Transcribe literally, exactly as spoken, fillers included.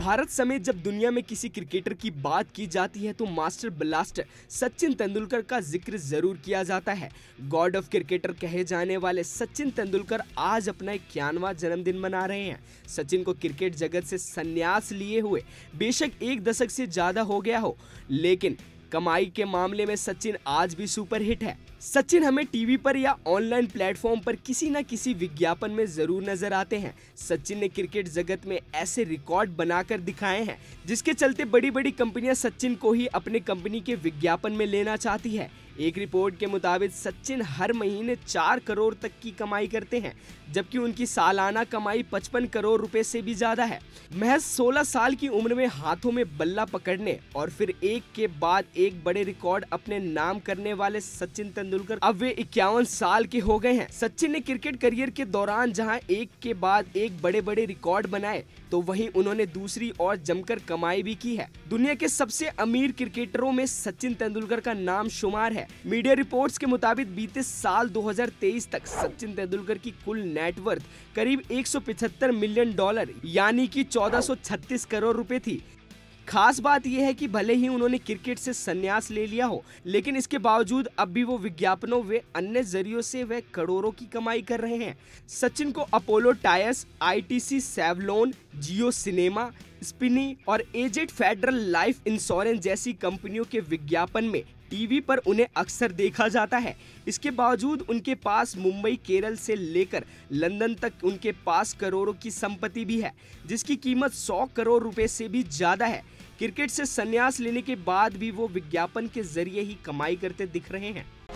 भारत समेत जब दुनिया में किसी क्रिकेटर की बात की जाती है तो मास्टर ब्लास्टर सचिन तेंदुलकर का जिक्र जरूर किया जाता है। गॉड ऑफ क्रिकेटर कहे जाने वाले सचिन तेंदुलकर आज अपना इक्यानवां जन्मदिन मना रहे हैं। सचिन को क्रिकेट जगत से संन्यास लिए हुए बेशक एक दशक से ज्यादा हो गया हो, लेकिन कमाई के मामले में सचिन आज भी सुपरहिट है। सचिन हमें टीवी पर या ऑनलाइन प्लेटफॉर्म पर किसी न किसी विज्ञापन में जरूर नजर आते हैं। सचिन ने क्रिकेट जगत में ऐसे रिकॉर्ड बनाकर दिखाए हैं जिसके चलते बड़ी बड़ी कंपनियां सचिन को ही अपने कंपनी के विज्ञापन में लेना चाहती है। एक रिपोर्ट के मुताबिक सचिन हर महीने चार करोड़ तक की कमाई करते हैं, जबकि उनकी सालाना कमाई पचपन करोड़ रुपए से भी ज्यादा है। महज सोलह साल की उम्र में हाथों में बल्ला पकड़ने और फिर एक के बाद एक बड़े रिकॉर्ड अपने नाम करने वाले सचिन तेंदुलकर अब वे इक्यावन साल के हो गए हैं। सचिन ने क्रिकेट करियर के दौरान जहाँ एक के बाद एक बड़े बड़े रिकॉर्ड बनाए, तो वहीं उन्होंने दूसरी और जमकर कमाई भी की है। दुनिया के सबसे अमीर क्रिकेटरों में सचिन तेंदुलकर का नाम शुमार है। मीडिया रिपोर्ट्स के मुताबिक बीते साल दो हज़ार तेईस तक सचिन तेंदुलकर की कुल नेटवर्थ करीब एक सौ पचहत्तर मिलियन डॉलर यानी कि चौदह सौ छत्तीस करोड़ रुपए थी। खास बात यह है कि भले ही उन्होंने क्रिकेट से संन्यास ले लिया हो, लेकिन इसके बावजूद अब भी वो विज्ञापनों व अन्य जरियों से वे करोड़ों की कमाई कर रहे हैं। सचिन को Apollo Tyres, I T C, Savlon, Jio cinema, Spinny और एजेट फेडरल लाइफ इंश्योरेंस जैसी कंपनियों के विज्ञापन में टीवी पर उन्हें अक्सर देखा जाता है। इसके बावजूद उनके पास मुंबई, केरल से लेकर लंदन तक उनके पास करोड़ों की संपत्ति भी है, जिसकी कीमत सौ करोड़ रुपए से भी ज़्यादा है। क्रिकेट से संन्यास लेने के बाद भी वो विज्ञापन के जरिए ही कमाई करते दिख रहे हैं।